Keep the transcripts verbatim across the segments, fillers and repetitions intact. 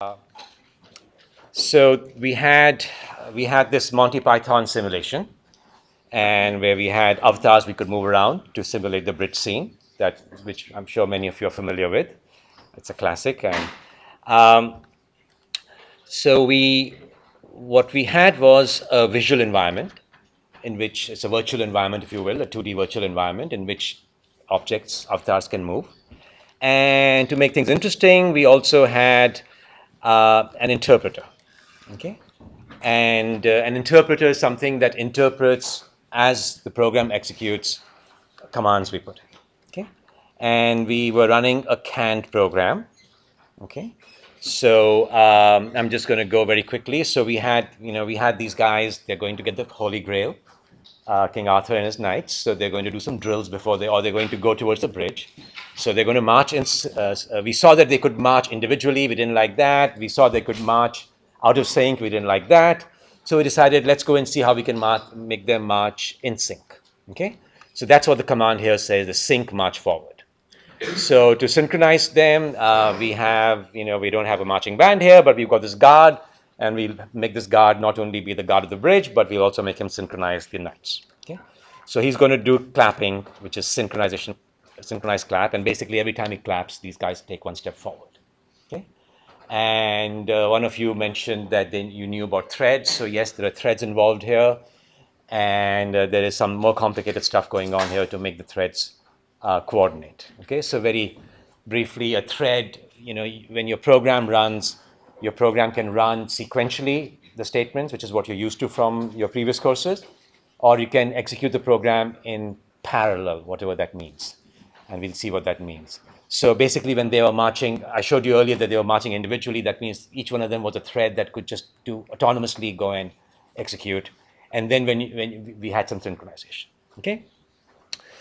Uh, so we had we had this Monty Python simulation, and where we had avatars we could move around to simulate the bridge scene, that which I'm sure many of you are familiar with. It's a classic. And um, so we what we had was a visual environment, in which it's a virtual environment, if you will, a two D virtual environment in which objects, avatars, can move. And to make things interesting, we also had uh, an interpreter. Okay, and uh, an interpreter is something that interprets as the program executes commands we put in. Okay, and we were running a canned program. Okay, so um, I'm just going to go very quickly. So we had, you know, we had these guys. They're going to get the Holy Grail, Uh, King Arthur and his knights. So they're going to do some drills before they, or they're going to go towards the bridge. So they're going to march. In, uh, we saw that they could march individually. We didn't like that. We saw they could march out of sync. We didn't like that. So we decided, let's go and see how we can march, make them march in sync. Okay. So that's what the command here says: the sync march forward. So to synchronize them, uh, we have, you know, we don't have a marching band here, but we've got this guard. And we'll make this guard not only be the guard of the bridge, but we'll also make him synchronize the knights. Okay? So he's going to do clapping, which is synchronization, synchronized clap. And basically, every time he claps, these guys take one step forward. Okay? And uh, one of you mentioned that then you knew about threads. So yes, there are threads involved here. And uh, there is some more complicated stuff going on here to make the threads uh, coordinate. Okay? So very briefly, a thread, you know, when your program runs, your program can run sequentially the statements, which is what you're used to from your previous courses, or you can execute the program in parallel, whatever that means. And we'll see what that means. So basically, when they were marching, I showed you earlier that they were marching individually. That means each one of them was a thread that could just do autonomously go and execute. And then when, you, when you, we had some synchronization. Okay.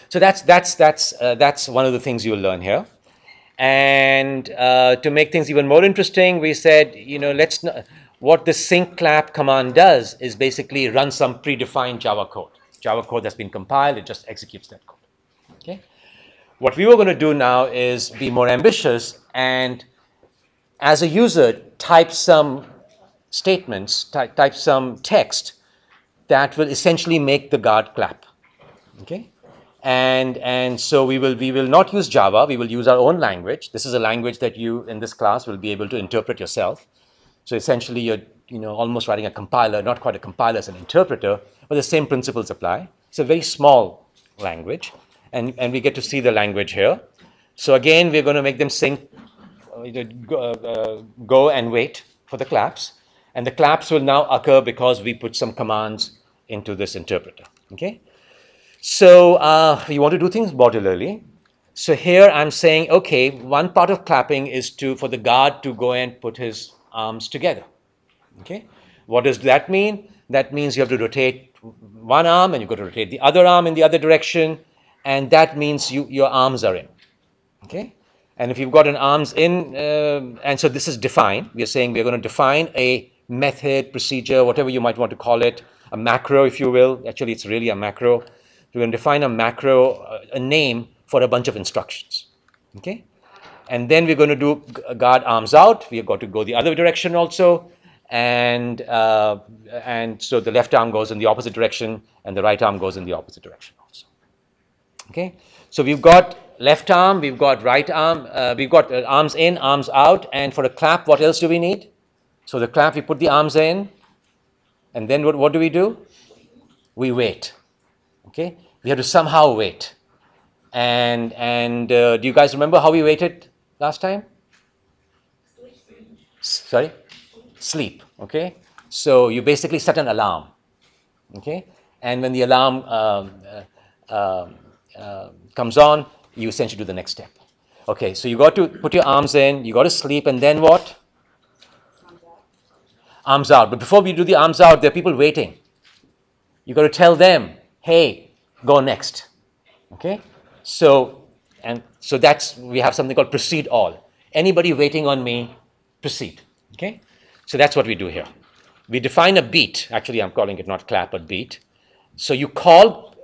So that's, that's, that's, uh, that's one of the things you'll learn here. And uh, to make things even more interesting, we said, you know, let's not, what the sync clap command does is basically run some predefined Java code. Java code that's been compiled, it just executes that code. Okay? What we were going to do now is be more ambitious and, as a user, type some statements, ty type some text that will essentially make the guard clap. Okay? And, and so we will, we will not use Java, we will use our own language. This is a language that you, in this class, will be able to interpret yourself. So essentially, you're you know, almost writing a compiler, not quite a compiler, as an interpreter, but the same principles apply. It's a very small language, and, and we get to see the language here. So again, we're going to make them sync, uh, uh, go and wait for the claps. And the claps will now occur because we put some commands into this interpreter. Okay? So uh, you want to do things modularly. So here I'm saying, okay, one part of clapping is to for the guard to go and put his arms together. Okay, what does that mean? That means you have to rotate one arm, and you've got to rotate the other arm in the other direction, and that means you your arms are in. Okay, and if you've got an arms in, uh, and so this is defined. We are saying we are going to define a method, procedure, whatever you might want to call it, a macro, if you will. Actually, it's really a macro. We're going to define a macro, a name for a bunch of instructions, okay? And then we're going to do guard arms out. We've got to go the other direction also. And, uh, and so the left arm goes in the opposite direction, and the right arm goes in the opposite direction also, okay? So we've got left arm, we've got right arm, uh, we've got arms in, arms out. And for a clap, what else do we need? So the clap, we put the arms in, and then what, what do we do? We wait. Okay, we have to somehow wait. And, and uh, do you guys remember how we waited last time? Sleep. Sorry? Sleep. Sleep, okay? So you basically set an alarm, okay? And when the alarm um, uh, uh, uh, comes on, you essentially do the next step. Okay, so you got to put your arms in, you got to sleep, and then what? Arms out. Arms out. But before we do the arms out, there are people waiting. You got to tell them, hey, go next, okay? So, and so that's, we have something called proceed all. Anybody waiting on me, proceed, okay? So that's what we do here. We define a beat. Actually, I'm calling it not clap, but beat. So you call,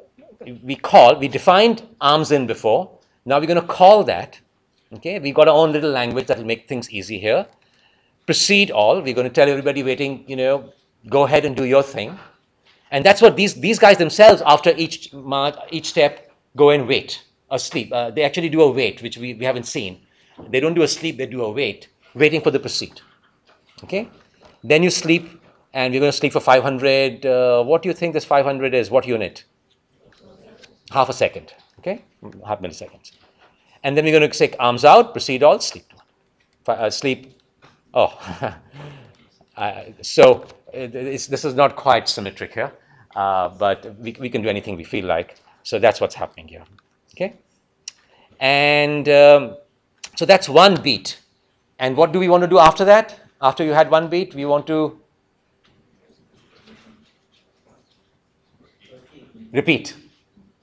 we call, we defined arms in before. Now we're going to call that, okay? We've got our own little language that will make things easy here. precede all. We're going to tell everybody waiting, you know, go ahead and do your thing. And that's what these, these guys themselves, after each march, each step, go and wait, or sleep. Uh, they actually do a wait, which we, we haven't seen. They don't do a sleep, they do a wait, waiting for the precede. Okay? Then you sleep, and we're going to sleep for five hundred. Uh, what do you think this five hundred is? What unit? Half a second. Okay? Half milliseconds. And then we're going to say arms out, proceed all, sleep. Uh, sleep. Oh. uh, so it's, this is not quite symmetric here, uh, but we, we can do anything we feel like. So that's what's happening here. Okay? And um, so that's one beat. And what do we want to do after that? After you had one beat, we want to repeat.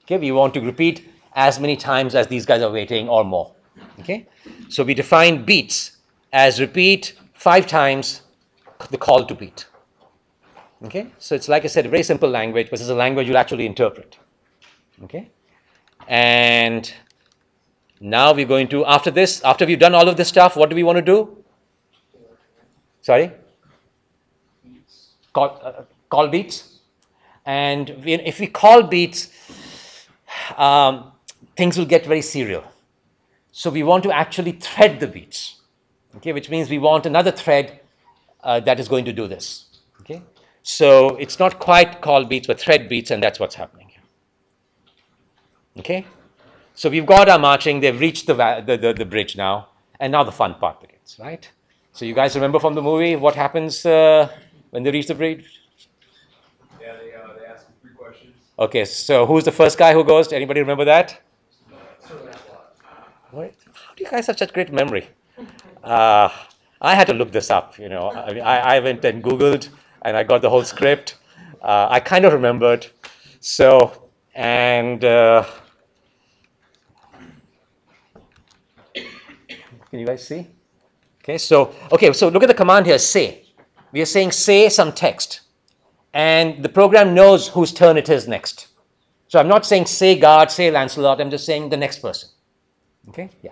Okay, we want to repeat as many times as these guys are waiting or more. Okay, so we define beats as repeat five times the call to beat. Okay, so it's like I said, a very simple language, but it's a language you'll actually interpret. Okay, and now we're going to, after this, after we've done all of this stuff, what do we want to do? Sorry? Call, uh, call beats. And we, if we call beats, um, things will get very serial. So we want to actually thread the beats, okay? Which means we want another thread uh, that is going to do this, okay? So it's not quite call beats, but thread beats, and that's what's happening here, okay? So we've got our marching, they've reached the, the, the, the bridge now, and now the fun part begins, right? So you guys remember from the movie what happens uh, when they reach the bridge? Yeah, they, uh, they ask three questions. Okay, so who's the first guy who goes? Anybody remember that? What? How do you guys have such great memory? Uh, I had to look this up, you know. I, mean, I, I went and Googled, and I got the whole script. Uh, I kind of remembered. So, and... Uh, can you guys see? Okay, so, okay, so look at the command here, say. We are saying say some text. And the program knows whose turn it is next. So I'm not saying say guard, say Lancelot, I'm just saying the next person. Okay, yeah.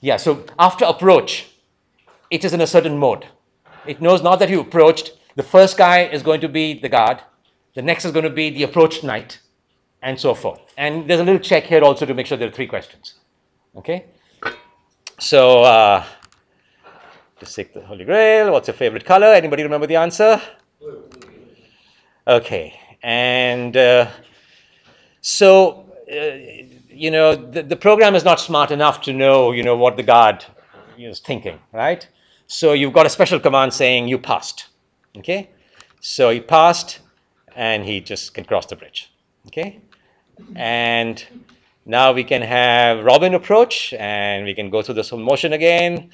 Yeah, so after approach, it is in a certain mode. It knows now that you approached, the first guy is going to be the guard, the next is going to be the approached knight, and so forth. And there's a little check here also to make sure there are three questions. Okay? So, uh, just take the Holy Grail. What's your favorite color? Anybody remember the answer? Okay. And uh, so, uh, you know, the, the program is not smart enough to know, you know, what the guard is thinking, right? So you've got a special command saying you passed, okay? So he passed, and he just can cross the bridge, okay? And now we can have Robin approach, and we can go through this whole motion again.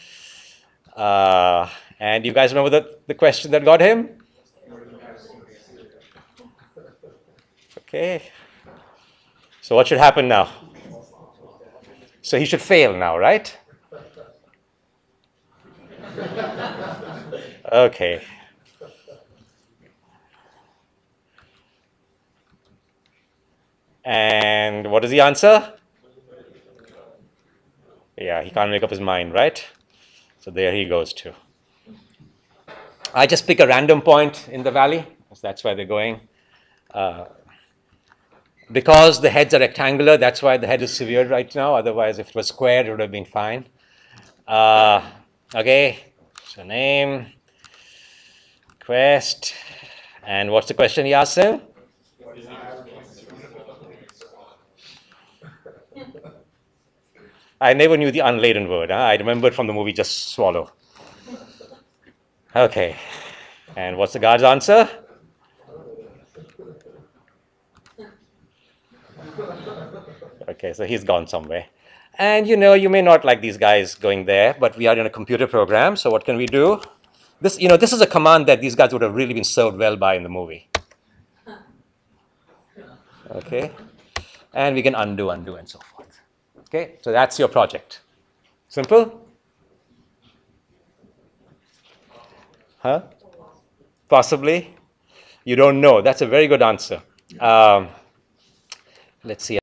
Uh, and you guys remember the, the question that got him? Okay. So what should happen now? So he should fail now, right? Okay. And what is the answer? Yeah, he can't make up his mind, right? So there he goes too. I just pick a random point in the valley, because that's where they're going. Uh, because the heads are rectangular, that's why the head is severed right now. Otherwise, if it was squared, it would have been fine. Uh, okay, so name, Quest, and what's the question he asked him? I never knew the unladen word. Huh? I remembered from the movie, just swallow. Okay. And what's the guard's answer? Okay, so he's gone somewhere. And you know, you may not like these guys going there, but we are in a computer program, so what can we do? This, you know, this is a command that these guys would have really been served well by in the movie. Okay. And we can undo, undo, and so forth. Okay, so that's your project. Simple? Huh? Possibly? You don't know. That's a very good answer. Um, let's see.